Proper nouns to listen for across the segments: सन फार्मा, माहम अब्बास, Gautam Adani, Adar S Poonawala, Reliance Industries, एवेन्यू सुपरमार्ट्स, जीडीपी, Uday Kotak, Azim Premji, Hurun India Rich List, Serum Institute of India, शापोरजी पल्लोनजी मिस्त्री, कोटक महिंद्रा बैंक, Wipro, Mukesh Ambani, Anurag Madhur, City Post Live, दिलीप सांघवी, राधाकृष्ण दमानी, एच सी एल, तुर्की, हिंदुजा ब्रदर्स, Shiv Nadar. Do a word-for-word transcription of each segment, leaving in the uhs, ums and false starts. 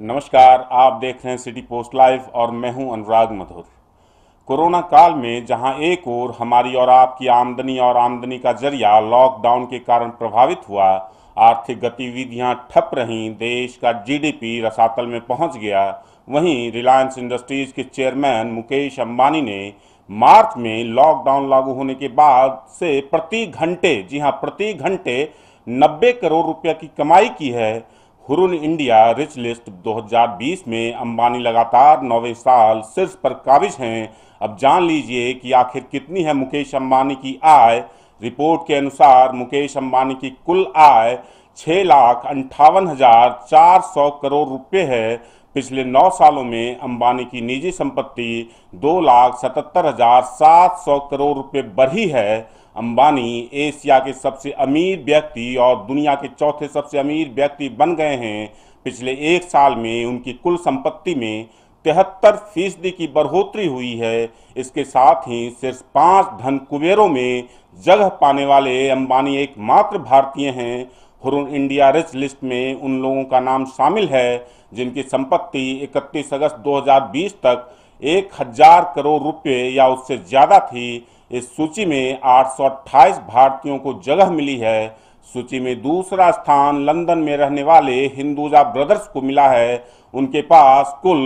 नमस्कार, आप देख रहे हैं सिटी पोस्ट लाइव और मैं हूं अनुराग मधुर। कोरोना काल में जहां एक ओर हमारी और आपकी आमदनी और आमदनी का जरिया लॉकडाउन के कारण प्रभावित हुआ, आर्थिक गतिविधियां ठप रहीं, देश का जीडीपी रसातल में पहुंच गया, वहीं रिलायंस इंडस्ट्रीज के चेयरमैन मुकेश अंबानी ने मार्च में लॉकडाउन लागू होने के बाद से प्रति घंटे, जी हाँ प्रति घंटे नब्बे करोड़ रुपये की कमाई की है। हुरुन इंडिया रिच लिस्ट दो हज़ार बीस में अंबानी लगातार नौवें साल शीर्ष पर काबिज हैं। अब जान लीजिए कि आखिर कितनी है मुकेश अंबानी की आय। रिपोर्ट के अनुसार मुकेश अंबानी की कुल आय छः लाख अंठावन हजार चार सौ करोड़ रुपये है। पिछले नौ सालों में अंबानी की निजी संपत्ति दो लाख सतहत्तर हजार सात सौ करोड़ रुपये बढ़ी है। अंबानी एशिया के सबसे अमीर व्यक्ति और दुनिया के चौथे सबसे अमीर व्यक्ति बन गए हैं। पिछले एक साल में उनकी कुल संपत्ति में तिहत्तर फीसदी की बढ़ोतरी हुई है। इसके साथ ही सिर्फ पांच धन कुबेरों में जगह पाने वाले अंबानी एकमात्र भारतीय हैं। हुरुन इंडिया रिच लिस्ट में उन लोगों का नाम शामिल है जिनकी संपत्ति इकतीस अगस्त दो हज़ार बीस तक एक हजार करोड़ रुपये या उससे ज़्यादा थी। इस सूची में आठ सौ अट्ठाईस भारतीयों को जगह मिली है। सूची में दूसरा स्थान लंदन में रहने वाले हिंदुजा ब्रदर्स को मिला है। उनके पास कुल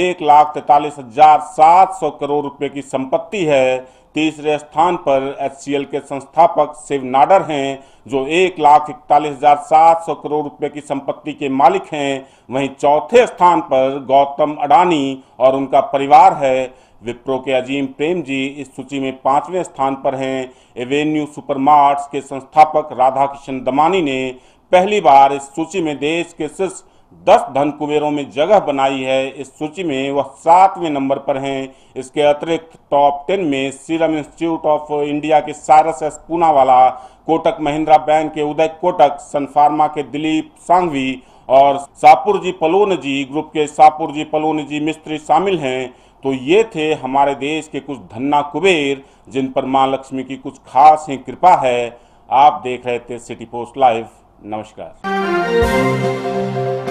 एक लाख तैतालीस हजार सात सौ करोड़ रुपए की संपत्ति है। तीसरे स्थान पर एच सी एल के संस्थापक शिव नाडर हैं जो एक लाख इकतालीस हजार सात सौ करोड़ रुपए की संपत्ति के मालिक हैं। वहीं चौथे स्थान पर गौतम अडानी और उनका परिवार है। विप्रो के अजीम प्रेमजी इस सूची में पाँचवें स्थान पर हैं। एवेन्यू सुपरमार्ट्स के संस्थापक राधाकृष्ण दमानी ने पहली बार इस सूची में देश के शीर्ष दस धन कुबेरों में जगह बनाई है। इस सूची में वह सातवें नंबर पर हैं। इसके अतिरिक्त टॉप टेन में सीरम इंस्टीट्यूट ऑफ इंडिया के सारस एस पूनावाला, कोटक महिंद्रा बैंक के उदय कोटक, सन फार्मा के दिलीप सांघवी और शापोरजी पल्लोनजी ग्रुप के शापोरजी पल्लोनजी मिस्त्री शामिल हैं। तो ये थे हमारे देश के कुछ धन्ना कुबेर जिन पर माँ लक्ष्मी की कुछ खास ही कृपा है। आप देख रहे थे सिटी पोस्ट लाइव। नमस्कार।